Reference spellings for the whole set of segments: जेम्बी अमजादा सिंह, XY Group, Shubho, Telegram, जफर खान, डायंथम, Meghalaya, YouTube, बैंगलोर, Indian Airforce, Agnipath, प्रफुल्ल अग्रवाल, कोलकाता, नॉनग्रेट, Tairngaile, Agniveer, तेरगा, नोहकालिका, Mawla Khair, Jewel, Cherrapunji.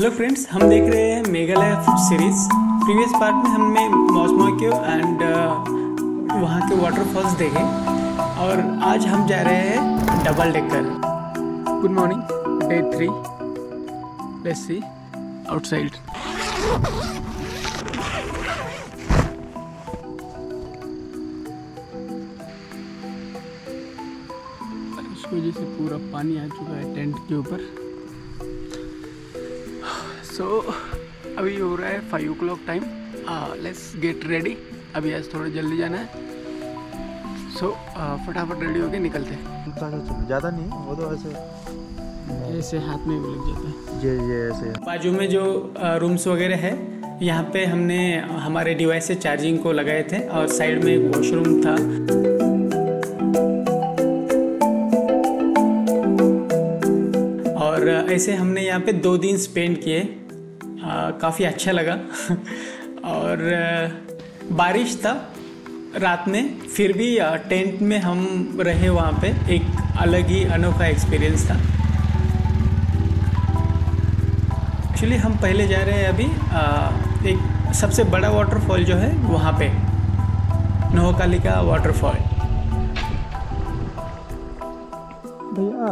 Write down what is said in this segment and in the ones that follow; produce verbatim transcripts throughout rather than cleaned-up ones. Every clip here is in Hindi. हेलो फ्रेंड्स, हम देख रहे हैं Meghalaya food series. Previous part में हमने मौसम के एंड वहाँ के वाटरफॉल्स देखे और आज हम जा रहे हैं double decker. Good morning, day three. Let's see outside. इस वजह से पूरा पानी आ चुका है टेंट के ऊपर। सो so, अभी हो रहा है five o'clock time. Let's get ready. अभी आज थोड़ा जल्दी जाना है। सो so, uh, फटाफट रेडी होके निकलते हैं। ज़्यादा नहीं, वो तो ऐसे ऐसे हाथ में भी लग जाता है। जी जी ऐसे। बाजू में जो रूम्स वगैरह है, यहाँ पे हमने हमारे डिवाइस से चार्जिंग को लगाए थे और साइड में एक वॉशरूम था। ऐसे हमने यहाँ पे दो दिन स्पेंड किए, काफ़ी अच्छा लगा। और आ, बारिश था रात में, फिर भी आ, टेंट में हम रहे। वहाँ पे एक अलग ही अनोखा एक्सपीरियंस था। एक्चुअली हम पहले जा रहे हैं अभी आ, एक सबसे बड़ा वाटरफॉल जो है वहाँ पे, नोहकालिका वाटरफॉल। भैया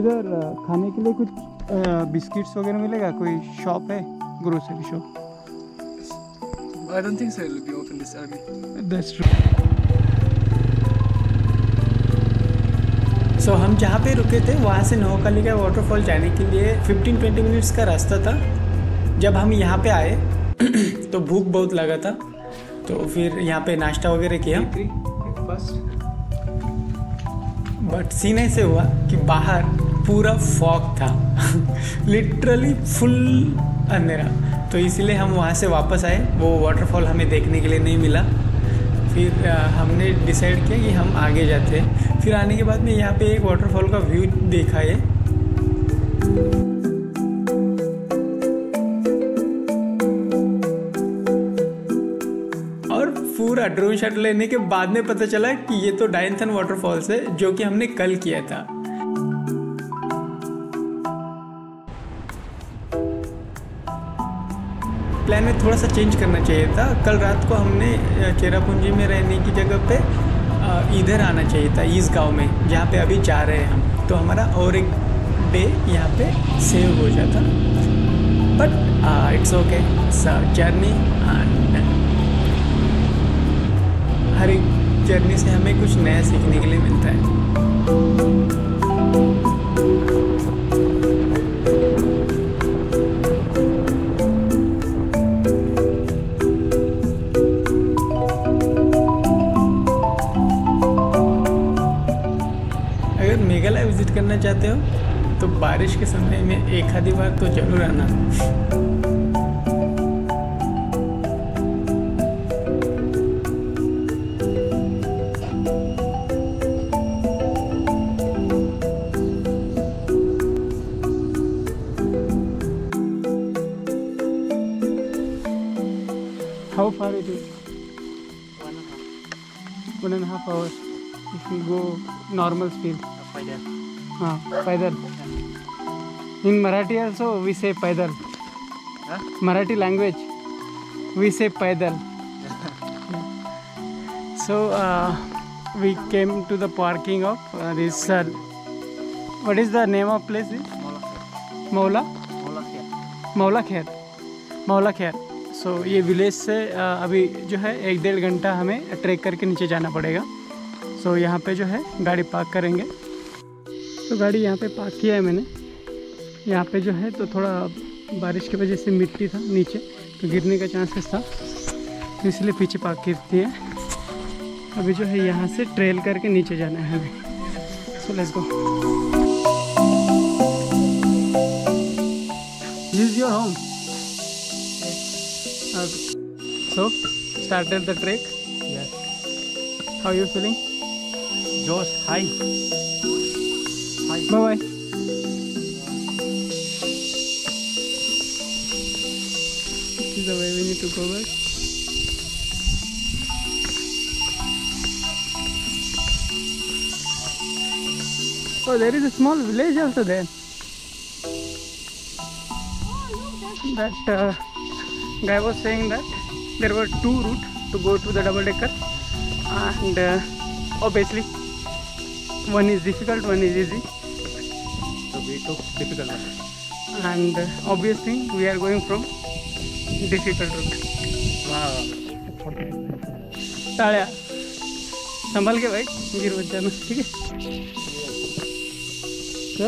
इधर खाने के लिए कुछ बिस्किट्स वगैरह मिलेगा? कोई शॉप है, grocery shop? I don't think so it will be open this early. That's true. So हम जहाँ पे रुके थे वहाँ से नोहकालिका वाटरफॉल जाने के लिए पंद्रह बीस मिनट्स का रास्ता था। जब हम यहाँ पे आए तो भूख बहुत लगा था, तो फिर यहाँ पे नाश्ता वगैरह किया। बट सीन ऐसे हुआ कि बाहर पूरा फॉग था, लिटरली फुल अंधेरा। तो इसीलिए हम वहाँ से वापस आए, वो वाटरफॉल हमें देखने के लिए नहीं मिला। फिर आ, हमने डिसाइड किया कि हम आगे जाते हैं। फिर आने के बाद में यहाँ पे एक वाटरफॉल का व्यू देखा है। पूरा ड्रोन शॉट लेने के बाद में पता चला कि ये तो डायंथम वाटरफॉल्स है, जो कि हमने कल किया था। प्लान में थोड़ा सा चेंज करना चाहिए था। कल रात को हमने चेरापूंजी में रहने की जगह पे इधर आना चाहिए था, इस गांव में जहाँ पे अभी जा रहे हैं हम। तो हमारा और एक डे यहाँ पे सेव हो जाता। But it's okay, it's a journey and हर एक जर्नी से हमें कुछ नया सीखने के लिए मिलता है। अगर मेघालय विजिट करना चाहते हो तो बारिश के समय में एक आधी बार तो जरूर आना। How far it is? One and a half. One and a half hours. If you go normal speed. Paidal. Ah, paidal. In Marathi also we say paidal. Huh? Marathi language we say paidal. So uh, we came to the parking of uh, this. Uh, what is the name of place? This? Mawla. Mawla Khair. Mawla Khair. Mawla Khair. So so, ये विलेज से अभी जो है एक डेढ़ घंटा हमें ट्रैक करके नीचे जाना पड़ेगा। सो so, यहाँ पे जो है गाड़ी पार्क करेंगे। तो so, गाड़ी यहाँ पे पार्क किया है मैंने। यहाँ पे जो है तो थोड़ा बारिश की वजह से मिट्टी था नीचे, तो गिरने का चांसेस था, तो इसलिए पीछे पार्क करती है। अभी जो है यहाँ से ट्रेल करके नीचे जाना है हमें। So let's go. This is your home. Okay. So, started the trek. Yes. How you feeling? Josh, hi. Hi. Bye bye. This is the way we need to go back. Oh, there is a small village also there. Oh, look. that uh, guy was saying that there were two routes to go to the double decker, and uh, obviously one is difficult, one is easy. So we took difficult one, and uh, obviously we are going from difficult route. Wow. तालिया संभल के भाई, गिर मत जाना, ठीक है? So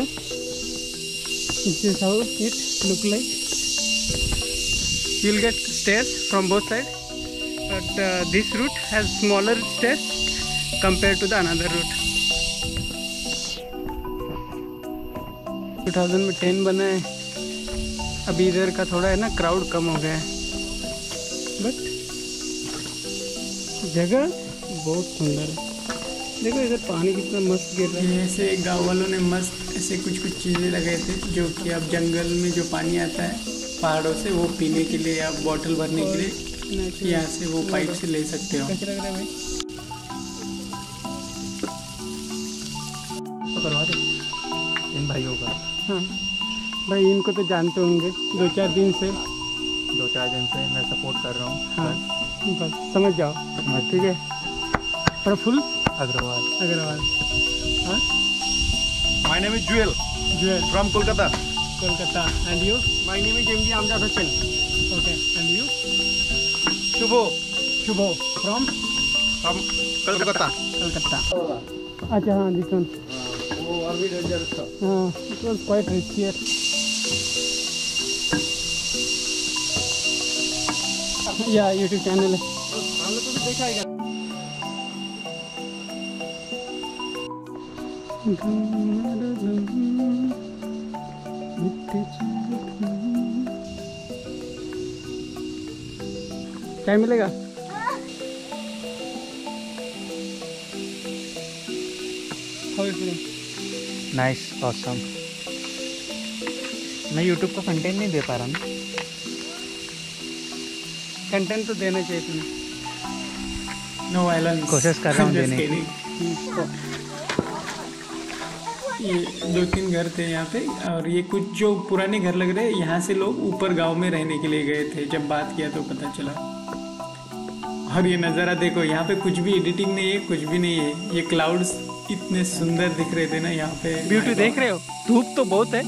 this is how it look like. You'll get stairs from both sides, but uh, this route has smaller stairs compared to the another route. twenty ten बना है, अभी इधर का थोड़ा है ना क्राउड कम हो गया है, बट जगह बहुत सुंदर है। देखो इधर पानी कितना मस्त गिर रहा है। ऐसे गाँव वालों ने मस्त ऐसे कुछ कुछ चीज़ें लगाए थे, जो कि अब जंगल में जो पानी आता है पहाड़ों से, वो पीने के लिए या बॉटल भरने के लिए यहाँ से वो पाइप से ले सकते हो। कैसा लग रहा है भाई? इन भाइयों का, हाँ भाई, इनको तो जानते होंगे। दो चार दिन से दो चार दिन से मैं सपोर्ट कर रहा हूँ। हाँ बस समझ जाओ, ठीक है? प्रफुल्ल अग्रवाल अग्रवाल हाँ, my name is Jewel Jewel from कोलकाता कोलकाता and you? My name is जेम्बी अमजादा सिंह. Okay, and you? Shubho Shubho from from कोलकाता कोलकाता अच्छा हाँ, दिस वन वो और भी डेंजरस था. हां, इट वाज क्वाइट रिस्की है. या YouTube चैनल है, हम लोग तो देखा है. क्या मिलेगा? Nice, awesome. मैं YouTube का कंटेंट नहीं दे पा रहा ना. कंटेंट तो देना चाहिए तुम्हें. नो वायलेंस कोशिश कर रहा हूँ देने की. ये दो तीन घर थे यहाँ पे, और ये कुछ जो पुराने घर लग रहे हैं, यहाँ से लोग ऊपर गांव में रहने के लिए गए थे. जब बात किया तो पता चला. और ये नज़ारा देखो, यहाँ पे कुछ भी एडिटिंग नहीं है, कुछ भी नहीं है. ये क्लाउड्स इतने सुंदर दिख रहे थे ना यहाँ पे. ब्यूटी देख रहे हो, धूप तो बहुत है.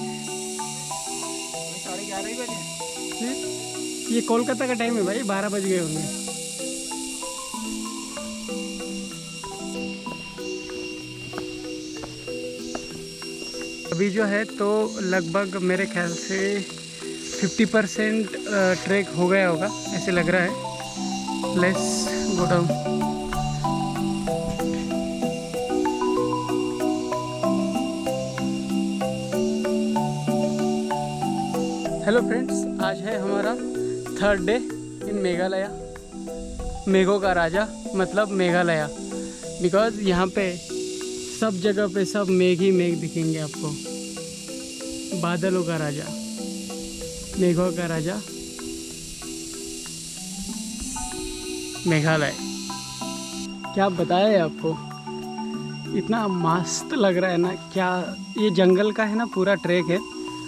साढ़े ग्यारह ही बजे, ये कोलकाता का टाइम है भाई, बारह बज गए होंगे. अभी जो है तो लगभग मेरे ख्याल से फिफ्टी परसेंट ट्रैक हो गया होगा, ऐसे लग रहा है. Let's go down. Hello friends, आज है हमारा थर्ड डे इन मेघालय, मेघों का राजा मतलब मेघालय, बिकॉज़ यहाँ पे सब जगह पे सब मेघ ही मेघ दिखेंगे आपको. बादलों का राजा, मेघों का राजा मेघालय. क्या बताया आपको, इतना मस्त लग रहा है ना. क्या ये जंगल का है ना पूरा ट्रैक है,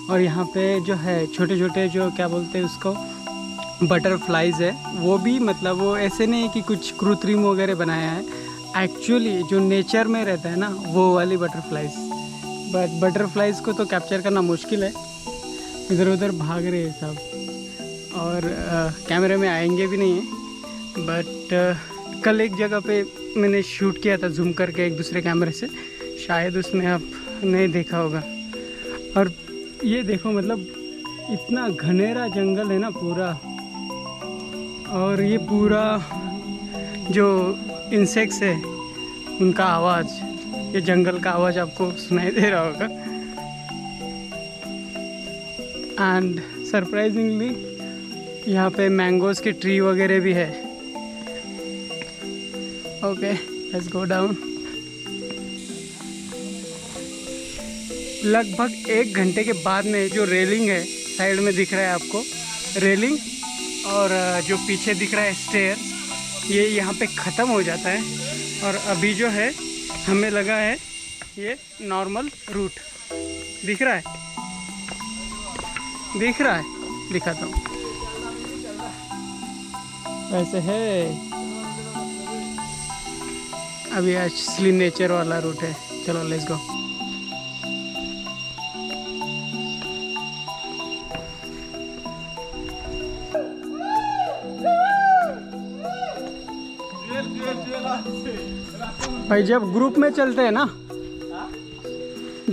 और यहाँ पे जो है छोटे छोटे जो क्या बोलते हैं उसको, बटरफ्लाइज है. वो भी मतलब वो ऐसे नहीं कि कुछ कृत्रिम वगैरह बनाया है. एक्चुअली जो नेचर में रहता है ना, वो वाली बटरफ्लाइज. बट बटरफ्लाइज को तो कैप्चर करना मुश्किल है. इधर उधर भाग रहे हैं सब, और कैमरे में आएंगे भी नहीं है. बट कल एक जगह पे मैंने शूट किया था जूम करके एक दूसरे कैमरे से, शायद उसमें आपने देखा होगा. और ये देखो, मतलब इतना घनेरा जंगल है ना पूरा, और ये पूरा जो इंसेक्ट्स है उनका आवाज़, ये जंगल का आवाज़ आपको सुनाई दे रहा होगा. एंड सरप्राइजिंगली यहाँ पे मैंगोज़ के ट्री वगैरह भी है. Okay, let's go down. लगभग एक घंटे के बाद में जो रेलिंग है साइड में दिख रहा है आपको, रेलिंग और जो पीछे दिख रहा है स्टेयर, ये यहाँ पे ख़त्म हो जाता है. और अभी जो है हमें लगा है ये नॉर्मल रूट. दिख रहा है, दिख रहा है दिखाता हूँ। वैसे है अभी असली नेचर वाला रूट है। चलो लेट्स गो। भाई जब ग्रुप में चलते हैं ना,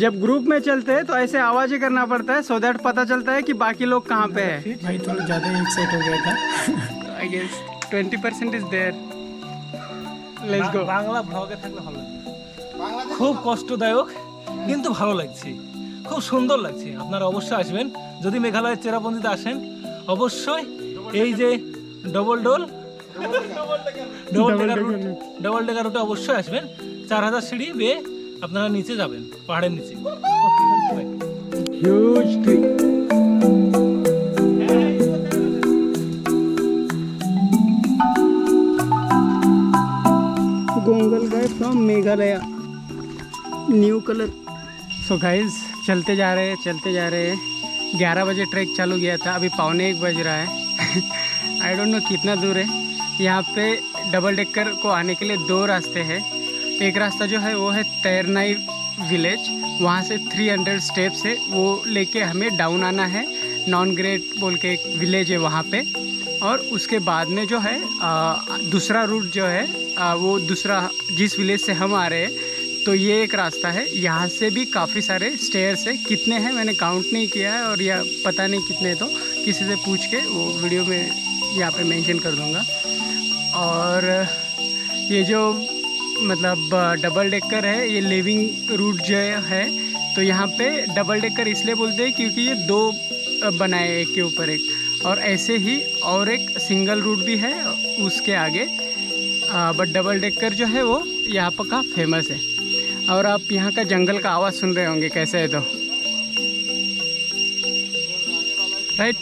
जब ग्रुप में चलते हैं तो ऐसे आवाजें करना पड़ता है, सो दैट पता चलता है कि बाकी लोग कहाँ पे है। भाई थोड़ा ज़्यादा एक्साइट हो गया था। I guess twenty percent is there. Let's go. Bangla भ्लगे থাকলে ভালো লাগবে। खूब কষ্টদায়ক কিন্তু ভালো লাগছে, খুব সুন্দর লাগছে। আপনারা অবশ্যই আসবেন, যদি মেঘালয়ের চেরাপুঞ্জিতে আসেন অবশ্যই এই যে ডবল ডোল ডবল ডেকা রুটে অবশ্যই আসবেন। চার হাজার সিঁড়ি বেয়ে अपना नीचे जाबें पहाड़े नीचे। Huge tree. गोंगल guy from Meghalaya, new colour. So guys चलते जा रहे हैं, चलते जा रहे हैं। ग्यारह बजे ट्रैक चालू किया था, अभी पौने एक बज रहा है। आई डोंट नो कितना दूर है। यहाँ पे डबल डेकर को आने के लिए दो रास्ते हैं। एक रास्ता जो है वो है तैरनाई विलेज, वहाँ से तीन सौ स्टेप्स है, वो लेके हमें डाउन आना है। नॉनग्रेट बोल के एक विलेज है वहाँ पे। और उसके बाद में जो है आ, दूसरा रूट जो है आ, वो दूसरा जिस विलेज से हम आ रहे हैं, तो ये एक रास्ता है। यहाँ से भी काफ़ी सारे स्टेयर्स है, कितने हैं मैंने काउंट नहीं किया है और या पता नहीं कितने, तो किसी से पूछ के वो वीडियो में यहाँ पर मैंशन कर दूँगा। और ये जो मतलब डबल डेकर है, ये लिविंग रूट जो है, तो यहाँ पे डबल डेकर इसलिए बोलते हैं क्योंकि ये दो बनाए हैं एक के ऊपर एक। और ऐसे ही और एक सिंगल रूट भी है उसके आगे, बट डबल डेकर जो है वो यहाँ पर का फेमस है। और आप यहाँ का जंगल का आवाज़ सुन रहे होंगे कैसे है, तो right.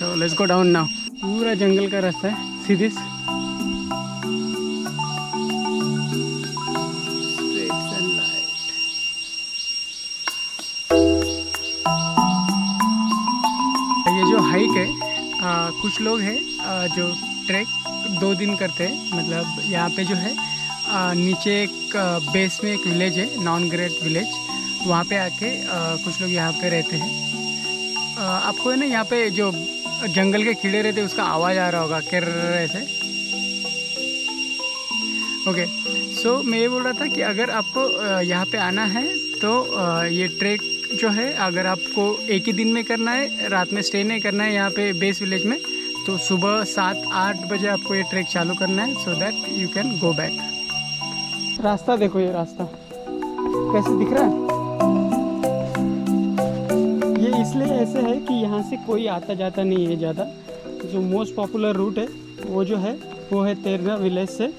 So let's go down now. पूरा जंगल का रास्ता है सीधे। आ, कुछ लोग हैं जो ट्रैक दो दिन करते हैं। मतलब यहाँ पे जो है आ, नीचे एक आ, बेस में एक विलेज है, नॉनग्रेट विलेज, वहाँ पे आके आ, कुछ लोग यहाँ पे रहते हैं। आ, आपको है ना यहाँ पे जो जंगल के कीड़े रहते हैं उसका आवाज़ आ रहा होगा किर ऐसे। ओके सो मैं ये बोल रहा था कि अगर आपको यहाँ पे आना है तो आ, ये ट्रैक जो है अगर आपको एक ही दिन में करना है, रात में स्टे नहीं करना है यहाँ पे बेस विलेज में, तो सुबह सात आठ बजे आपको ये ट्रैक चालू करना है, so that you can go back. रास्ता देखो, ये रास्ता कैसे दिख रहा है। ये इसलिए ऐसे है कि यहाँ से कोई आता जाता नहीं है ज़्यादा। जो मोस्ट पॉपुलर रूट है वो जो है वो है तेरगा विलेज से,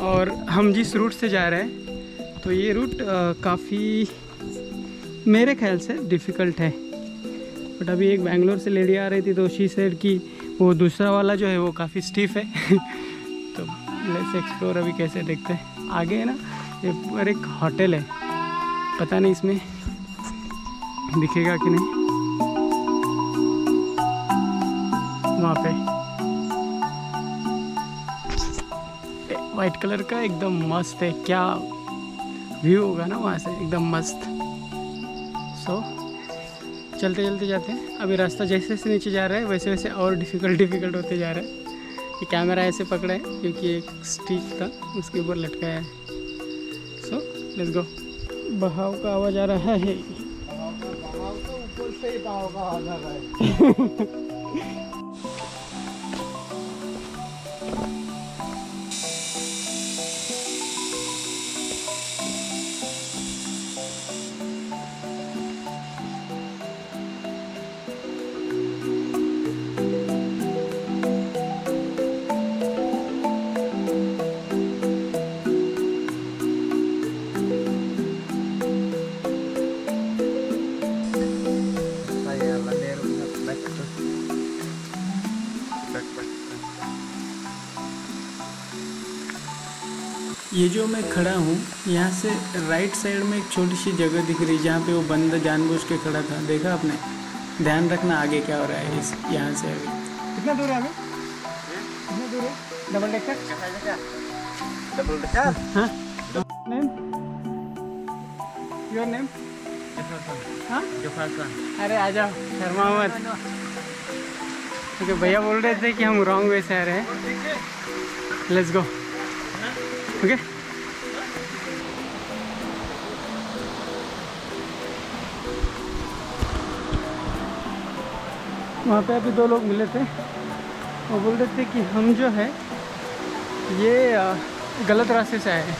और हम जिस रूट से जा रहे हैं तो ये रूट काफ़ी मेरे ख्याल से डिफ़िकल्ट है। बट अभी एक बैंगलोर से लेडी आ रही थी तो शी सेड की वो दूसरा वाला जो है वो काफ़ी स्टीफ है। तो लेट्स एक्सप्लोर अभी कैसे देखते हैं। आगे है ना ये पर एक होटल है, पता नहीं इसमें दिखेगा कि नहीं। वहाँ पे वाइट कलर का एकदम मस्त है, क्या व्यू होगा ना वहाँ से, एकदम मस्त। तो चलते चलते जाते हैं। अभी रास्ता जैसे जैसे नीचे जा रहा है वैसे वैसे और डिफ़िकल्ट डिफ़िकल्ट होते जा रहा है। ये कैमरा ऐसे पकड़ा है क्योंकि एक स्टिक था उसके ऊपर लटकाया है। So let's go. बहाव का आवाज़ आ रहा है। ये जो मैं खड़ा हूँ यहाँ से राइट साइड में एक छोटी सी जगह दिख रही है जहाँ पे वो बंदा जानबूझ के खड़ा था, देखा आपने। ध्यान रखना आगे क्या हो रहा है इस यहाँ से। अभी कितना दूर है? अभी कितना दूर है? डबल डेकर डबल डेकर हाँ। Name your name? हाँ जफर खान। अरे आ जाओ, शर्मा मत। क्योंकि भैया बोल रहे थे कि हम रॉन्ग वे से आ रहे हैं। Let's go. ओके वहाँ पे अभी दो लोग मिले थे और बोल रहे थे कि हम जो है ये गलत रास्ते से आए हैं।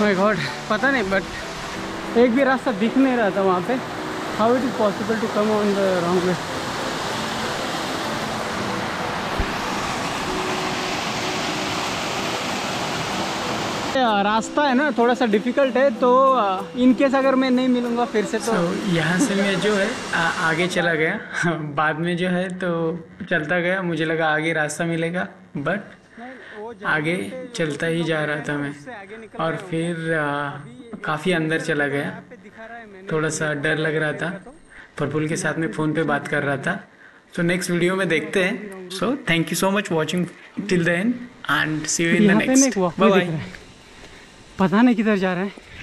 माय गॉड, पता नहीं बट एक भी रास्ता दिख नहीं रहा था वहाँ पे। How it is possible to come on the wrong way. रास्ता है ना थोड़ा सा डिफिकल्ट है, तो इन केस अगर मैं नहीं मिलूँगा फिर से तो so, यहाँ से मैं जो है आ, आगे चला गया। बाद में जो है तो चलता गया, मुझे लगा आगे रास्ता मिलेगा बट आगे चलता ही जा रहा था मैं। और फिर काफ़ी अंदर चला गया, थोड़ा सा डर लग रहा था। प्रफुल के साथ में फ़ोन पे बात कर रहा था। सो नेक्स्ट वीडियो में देखते हैं। So thank you so much watching till the end end see you in the next. Bye bye. पता नहीं किधर जा रहा है।